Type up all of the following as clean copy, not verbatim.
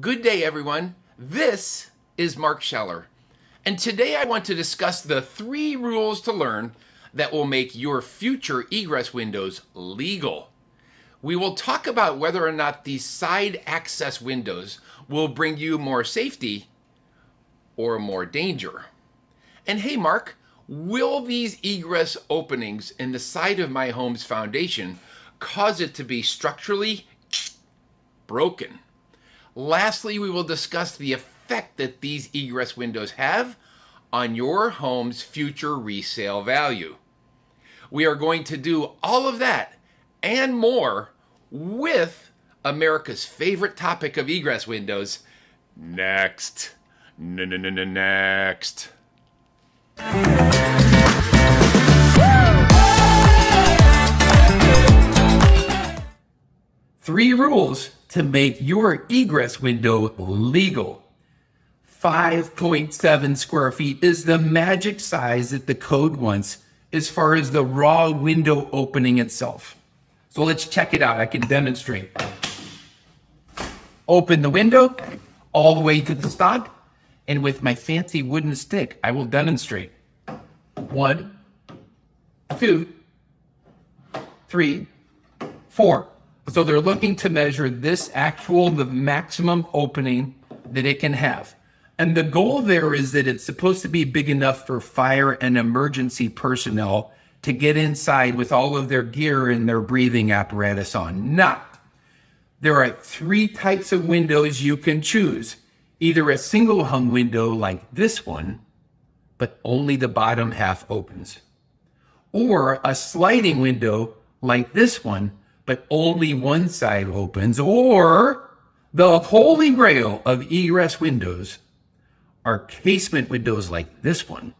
Good day, everyone. This is Mark Scheller, and today I want to discuss the 3 rules to learn that will make your future egress windows legal. We will talk about whether or not these side access windows will bring you more safety or more danger. And hey, Mark, will these egress openings in the side of my home's foundation cause it to be structurally broken? Lastly, we will discuss the effect that these egress windows have on your home's future resale value. We are going to do all of that and more with America's favorite topic of egress windows next. Next. Three rules to make your egress window legal. 5.7 square feet is the magic size that the code wants as far as the raw window opening itself. So let's check it out. I can demonstrate. Open the window all the way to the stock, and with my fancy wooden stick, I will demonstrate. 1, 2, 3, 4. So they're looking to measure this actual, the maximum opening that it can have. And the goal there is that it's supposed to be big enough for fire and emergency personnel to get inside with all of their gear and their breathing apparatus on. Now, there are 3 types of windows you can choose. Either a single hung window like this one, but only the bottom half opens. Or a sliding window like this one, but only one side opens. Or the holy grail of egress windows are casement windows like this one,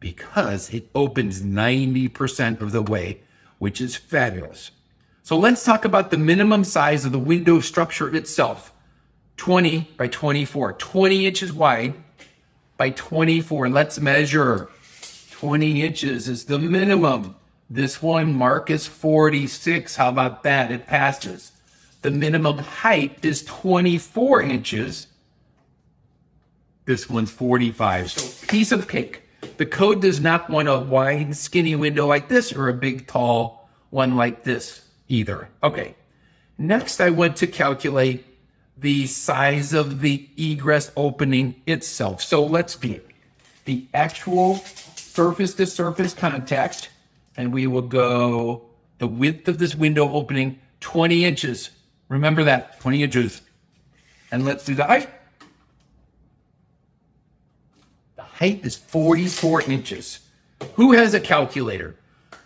because it opens 90% of the way, which is fabulous. So let's talk about the minimum size of the window structure itself. 20 by 24, 20 inches wide by 24. And let's measure. 20 inches is the minimum. This one, Mark, is 46. How about that? It passes. The minimum height is 24 inches. This one's 45. So piece of cake. The code does not want a wide, skinny window like this or a big, tall one like this either. Okay. Next, I want to calculate the size of the egress opening itself. So let's get the actual surface-to-surface contact. And we will go the width of this window opening, 20 inches. Remember that, 20 inches. And let's do the height. The height is 44 inches. Who has a calculator?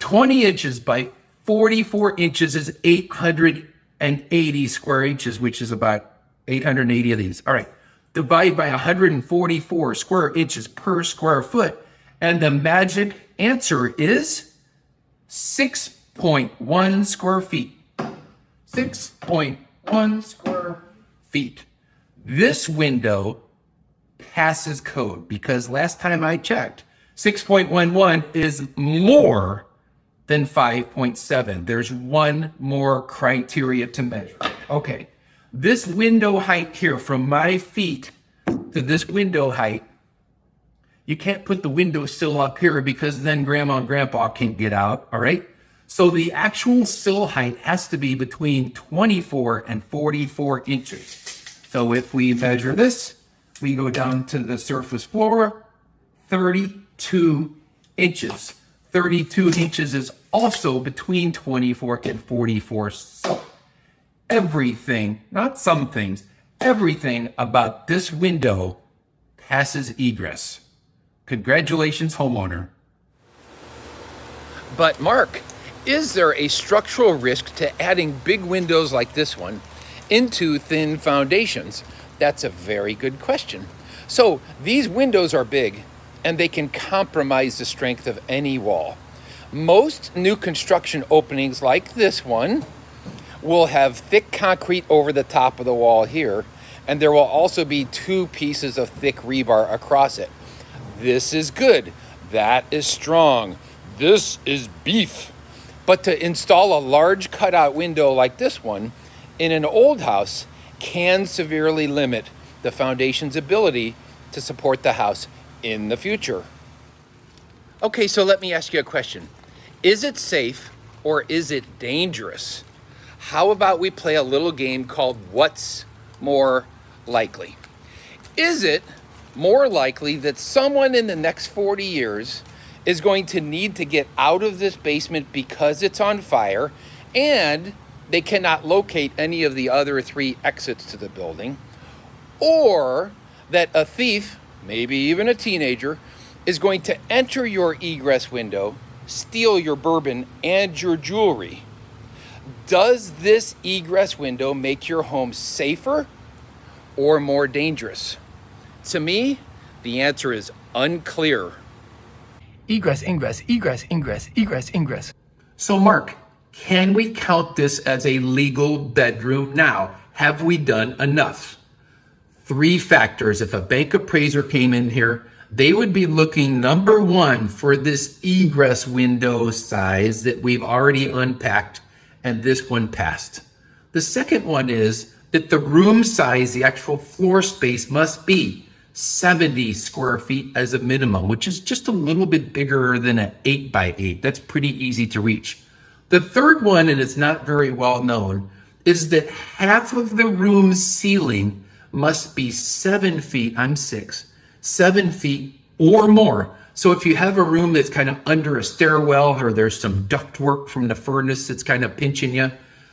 20 inches by 44 inches is 880 square inches, which is about 880 of these. All right, divide by 144 square inches per square foot. And the magic answer is 6.1 square feet. 6.1 square feet. This window passes code because last time I checked, 6.11 is more than 5.7. There's one more criteria to measure. Okay, this window height here from my feet to this window height, you can't put the windowsill up here because then grandma and grandpa can't get out, all right? So the actual sill height has to be between 24 and 44 inches. So if we measure this, we go down to the surface floor, 32 inches. 32 inches is also between 24 and 44. So everything, not some things, everything about this window passes egress. Congratulations, homeowner. But Mark, is there a structural risk to adding big windows like this one into thin foundations? That's a very good question. So these windows are big and they can compromise the strength of any wall. Most new construction openings like this one will have thick concrete over the top of the wall here, and there will also be 2 pieces of thick rebar across it. This is good. That is strong. This is beef. But to install a large cutout window like this one in an old house, can severely limit the foundation's ability to support the house in the future. Okay, so let me ask you a question. Is it safe or is it dangerous? How about we play a little game called What's More Likely? Is it more likely that someone in the next 40 years is going to need to get out of this basement because it's on fire and they cannot locate any of the other three exits to the building, or that a thief, maybe even a teenager, is going to enter your egress window, steal your bourbon and your jewelry? Does this egress window make your home safer or more dangerous? To me, the answer is unclear. Egress, ingress, egress, ingress, egress, ingress. So Mark, can we count this as a legal bedroom now? Have we done enough? Three factors. If a bank appraiser came in here, they would be looking, number one, for this egress window size that we've already unpacked, and this one passed. The second one is that the room size, the actual floor space, must be 70 square feet as a minimum, which is just a little bit bigger than an 8x8. That's pretty easy to reach. The third one, and it's not very well known, is that half of the room's ceiling must be 7 feet, I'm 6, 7 feet or more. So if you have a room that's kind of under a stairwell or there's some ductwork from the furnace that's kind of pinching you,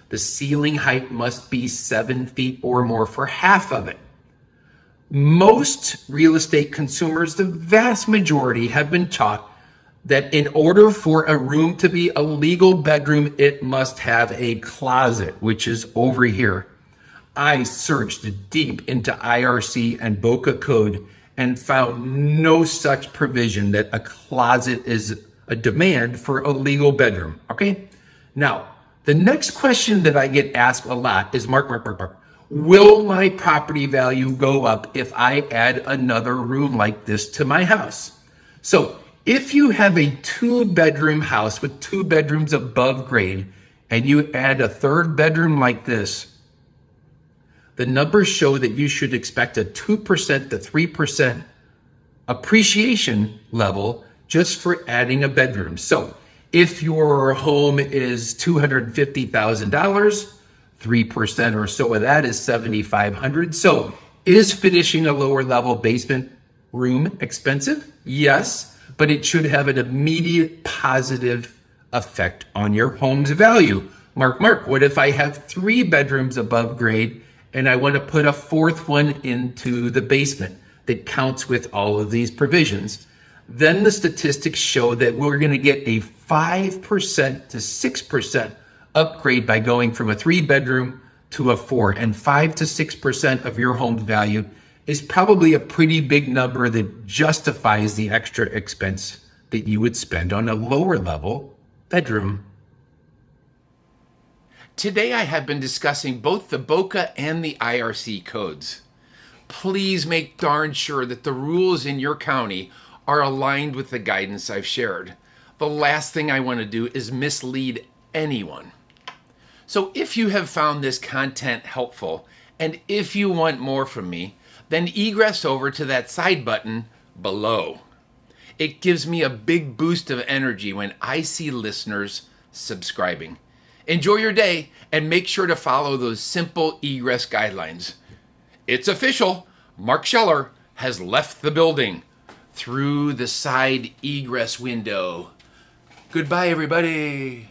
the ceiling height must be 7 feet or more for half of it. Most real estate consumers, the vast majority, have been taught that in order for a room to be a legal bedroom, it must have a closet, which is over here. I searched deep into IRC and BOCA code and found no such provision that a closet is a demand for a legal bedroom, okay? Now, the next question that I get asked a lot is, Mark, will my property value go up if I add another room like this to my house? So if you have a 2-bedroom house with 2 bedrooms above grade and you add a 3rd bedroom like this, the numbers show that you should expect a 2% to 3% appreciation level just for adding a bedroom. So if your home is $250,000, 3% or so of that is $7,500. So is finishing a lower level basement room expensive? Yes, but it should have an immediate positive effect on your home's value. Mark, what if I have 3 bedrooms above grade and I want to put a 4th one into the basement that counts with all of these provisions? Then the statistics show that we're going to get a 5% to 6% upgrade by going from a 3-bedroom to a 4. And 5 to 6% of your home's value is probably a pretty big number that justifies the extra expense that you would spend on a lower level bedroom. Today I have been discussing both the BOCA and the IRC codes. Please make darn sure that the rules in your county are aligned with the guidance I've shared. The last thing I want to do is mislead anyone. So if you have found this content helpful, and if you want more from me, then egress over to that side button below. It gives me a big boost of energy when I see listeners subscribing. Enjoy your day and make sure to follow those simple egress guidelines. It's official. Mark Scheller has left the building through the side egress window. Goodbye, everybody.